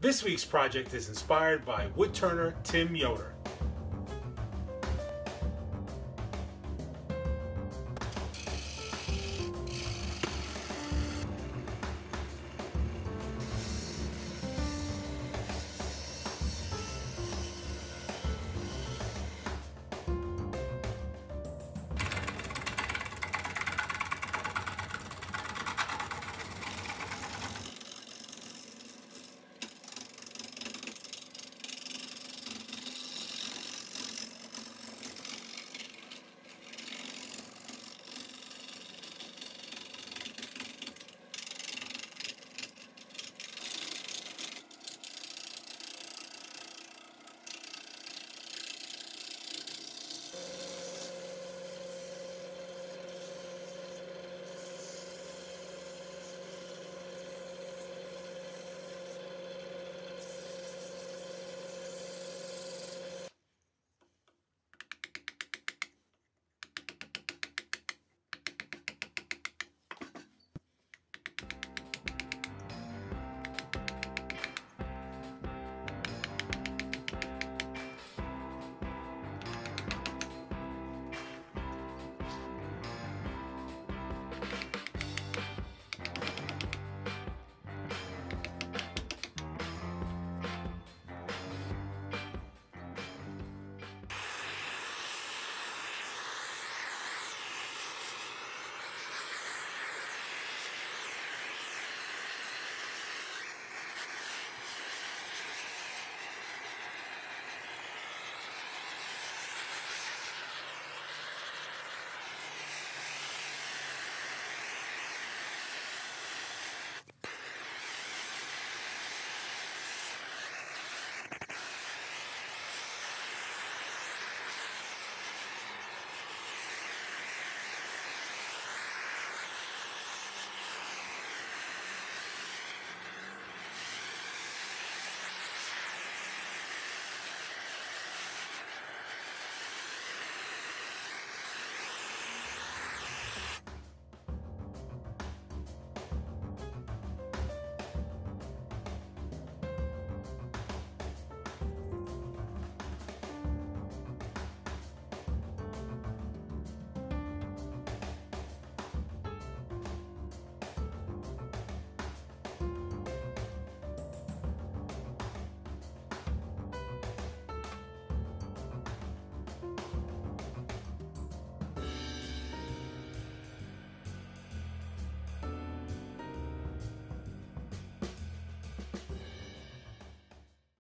This week's project is inspired by woodturner Tim Yoder.